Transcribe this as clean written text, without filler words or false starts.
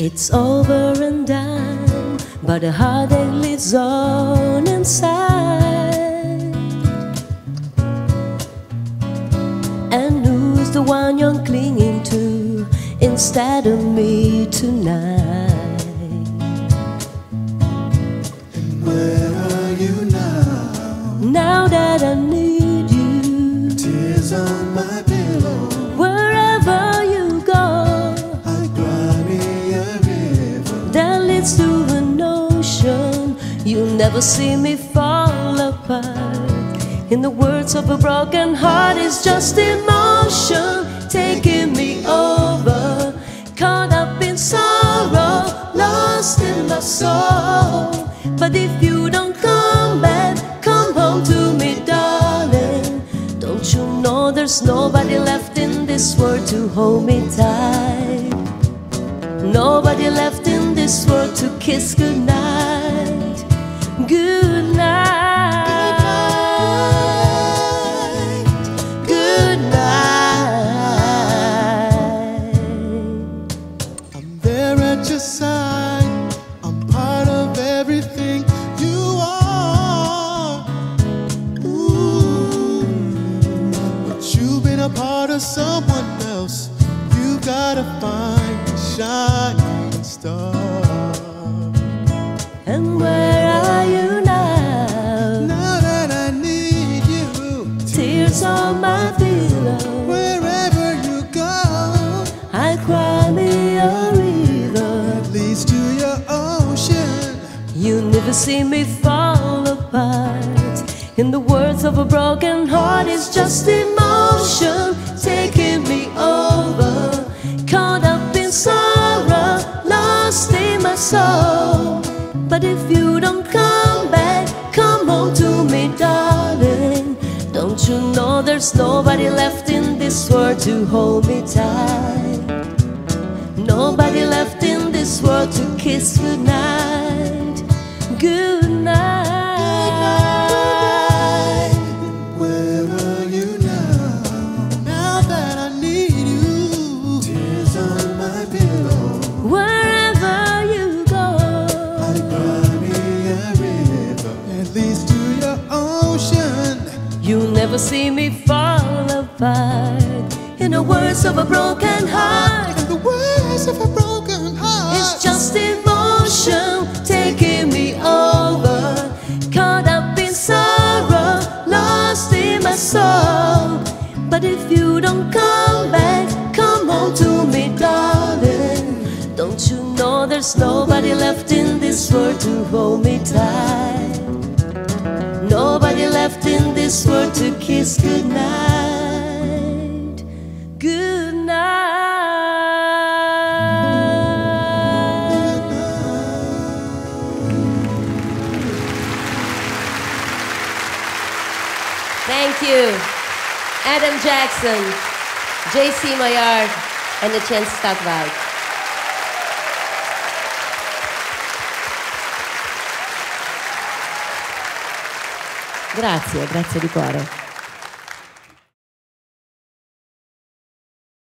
It's over and done, but the heartache lives on inside. And who's the one you're clinging to instead of me tonight? And where are you now? Now that I need you, tears on my pillow. Wherever you go, I cry me a river that leads to an ocean. You'll never see me fall apart. In the words of a broken heart, it's just emotion taking me over, caught up in sorrow, lost in my soul. But if you don't come back, come home to me, darling. Don't you know there's nobody left in this world to hold me tight? Nobody left in this world to kiss goodnight, goodnight. Someone else, you gotta find a shining star. And where are you now? Now that I need you, tears on my pillow. Wherever you go, I cry me a river that leads to your ocean. You'll never see me fall apart. In the words of a broken heart, it's just emotion taking me over, caught up in sorrow, lost in my soul. But if you don't come back, come home to me, darling. Don't you know there's nobody left in this world to hold me tight? Nobody left in this world to kiss goodnight, goodnight. You'll never see me fall apart. In the words of a broken heart, in the words of a broken heart, it's just emotion taking me over, caught up in sorrow, lost in my soul. But if you don't come back, come home to me, darling. Don't you know there's nobody left in this world to hold me tight? Nobody left in this world to kiss goodnight, goodnight. Thank you, Adam Jackson, JC Maillard, and Etienne Stadwijk. Grazie, grazie di cuore.